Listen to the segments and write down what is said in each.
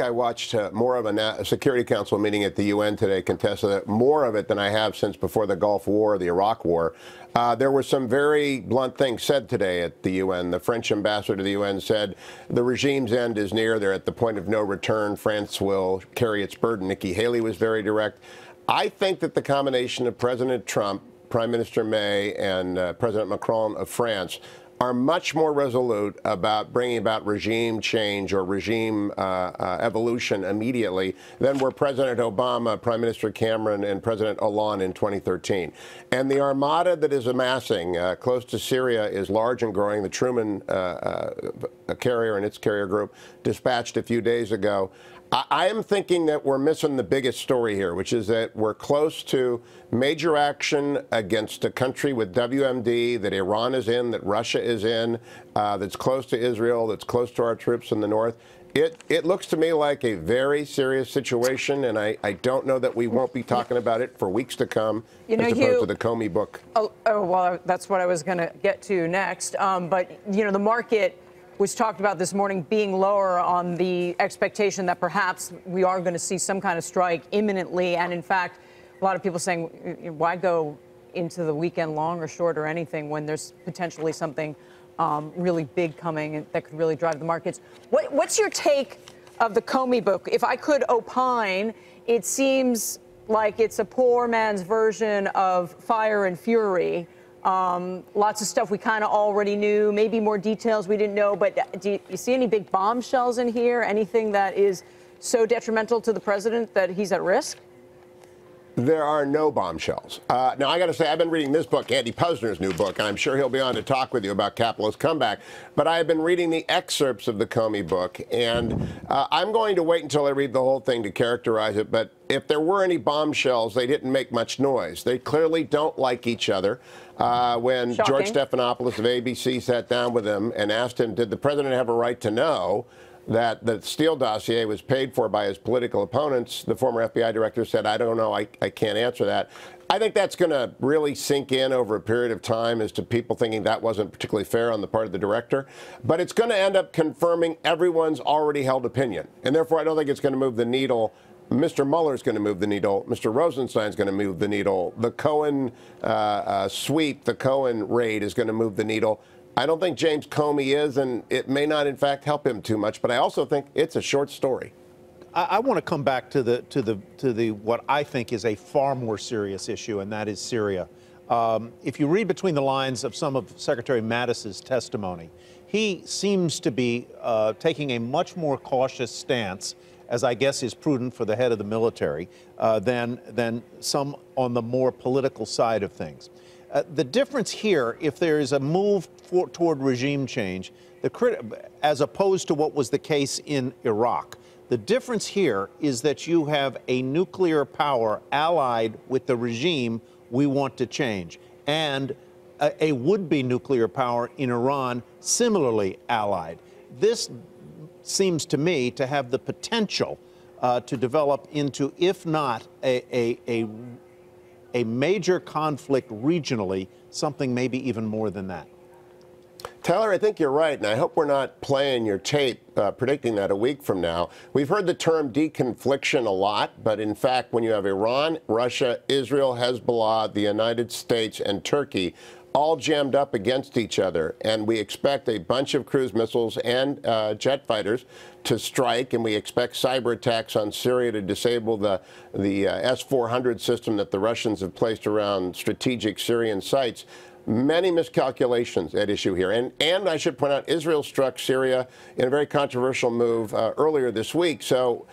I watched more of a Security Council meeting at the UN today, Contessa, more of it than I have since before the Gulf War, the Iraq War. There were some very blunt things said today at the UN. The French ambassador to the UN said, the regime's end is near. They're at the point of no return. France will carry its burden. Nikki Haley was very direct. I think that the combination of President Trump, Prime Minister May, and President Macron of France are much more resolute about bringing about regime change or regime evolution immediately than were President Obama, Prime Minister Cameron, and President Hollande in 2013. And the armada that is amassing close to Syria is large and growing. The Truman carrier and its carrier group dispatched a few days ago. I am thinking that we're missing the biggest story here, which is that we're close to major action against a country with WMD that Iran is in, that Russia is in, that's close to Israel, that's close to our troops in the north. It looks to me like a very serious situation, and I don't know that we won't be talking about it for weeks to come, as opposed to the Comey book. Oh, well, that's what I was going to get to next. But, you know, the market was talked about this morning being lower on the expectation that perhaps we are going to see some kind of strike imminently. And in fact, a lot of people saying, why go into the weekend long or short or anything when there's potentially something really big coming that could really drive the markets. What's your take of the Comey book? If I could opine, it seems like it's a poor man's version of Fire and Fury. Lots of stuff we kind of already knew, maybe more details we didn't know, but do you see any big bombshells in here? Anything that is so detrimental to the president that he's at risk? There are no bombshells. Now, I got to say, I've been reading this book, Andy Posner's new book, and I'm sure he'll be on to talk with you about Capitalist Comeback. But I have been reading the excerpts of the Comey book, and I'm going to wait until I read the whole thing to characterize it. But if there were any bombshells, they didn't make much noise. They clearly don't like each other. When Shocking. George Stephanopoulos of ABC sat down with him and asked him, did the president have a right to know that the Steele dossier was paid for by his political opponents, the former FBI director said, I don't know, I can't answer that. I think that's going to really sink in over a period of time as to people thinking that wasn't particularly fair on the part of the director. But it's going to end up confirming everyone's already held opinion. And therefore, I don't think it's going to move the needle. Mr. Mueller's going to move the needle. Mr. Rosenstein's going to move the needle. The Cohen sweep, the Cohen raid is going to move the needle. I don't think James Comey is, and it may not, in fact, help him too much. But I also think it's a short story. I want to come back to the what I think is a far more serious issue, and that is Syria. If you read between the lines of some of Secretary Mattis's testimony, he seems to be taking a much more cautious stance, as I guess is prudent for the head of the military, than some on the more political side of things. The difference here, if there is a move toward regime change, as opposed to what was the case in Iraq, the difference here is that you have a nuclear power allied with the regime we want to change, and a would-be nuclear power in Iran similarly allied. This seems to me to have the potential to develop into, if not a major conflict regionally, something maybe even more than that. Tyler, I think you're right, and I hope we're not playing your tape predicting that a week from now. We've heard the term deconfliction a lot, but in fact, when you have Iran, Russia, Israel, Hezbollah, the United States, and Turkey all jammed up against each other, and we expect a bunch of cruise missiles and jet fighters to strike, and we expect cyber attacks on Syria to disable the S-400 system that the Russians have placed around strategic Syrian sites. Many miscalculations at issue here. And I should point out, Israel struck Syria in a very controversial move earlier this week. So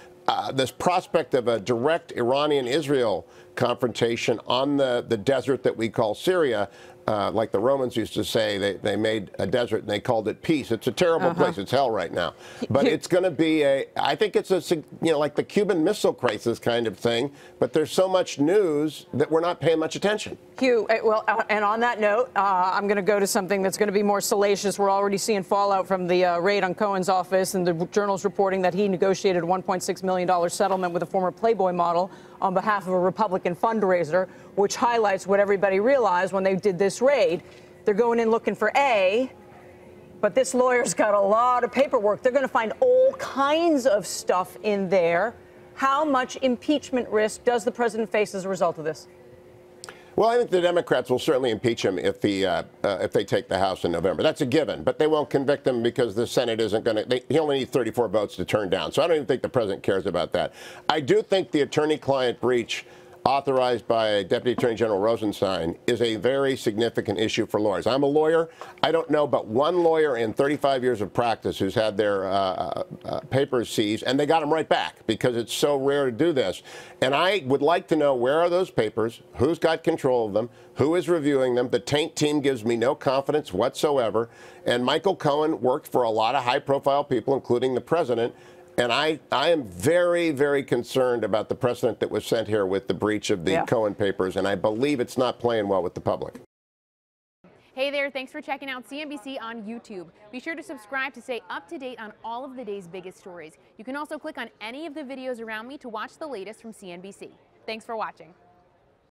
this prospect of a direct Iranian-Israel confrontation on the desert that we call Syria, like the Romans used to say, they made a desert and they called it peace. It's a terrible place. It's hell right now. But it's going to be a, I think it's a, like the Cuban Missile Crisis kind of thing, but there's so much news that we're not paying much attention. Hugh, well, and on that note, I'm going to go to something that's going to be more salacious. We're already seeing fallout from the raid on Cohen's office, and the journal's reporting that he negotiated a $1.6 million settlement with a former Playboy model on behalf of a Republican fundraiser, which highlights what everybody realized when they did this raid. They're going in looking for A, But this lawyer's got a lot of paperwork. They're going to find all kinds of stuff in there. How much impeachment risk does the president face as a result of this? Well, I think the Democrats will certainly impeach him if they take the House in November. That's a given. But they won't convict him because the Senate isn't going to. He only needs 34 votes to turn down. So I don't even think the president cares about that. I do think the attorney-client breach authorized by Deputy Attorney General Rosenstein is a very significant issue for lawyers. I'm a lawyer. I don't know but one lawyer in 35 years of practice who's had their papers seized, and they got them right back because it's so rare to do this. And I would like to know, where are those papers? Who's got control of them? Who is reviewing them? The Taint team gives me no confidence whatsoever. And Michael Cohen worked for a lot of high-profile people, including the president. And I am very, very concerned about the precedent that was sent here with the breach of the Cohen papers, and I believe it's not playing well with the public. Hey there, thanks for checking out CNBC on YouTube. Be sure to subscribe to stay up to date on all of the day's biggest stories. You can also click on any of the videos around me to watch the latest from CNBC. Thanks for watching.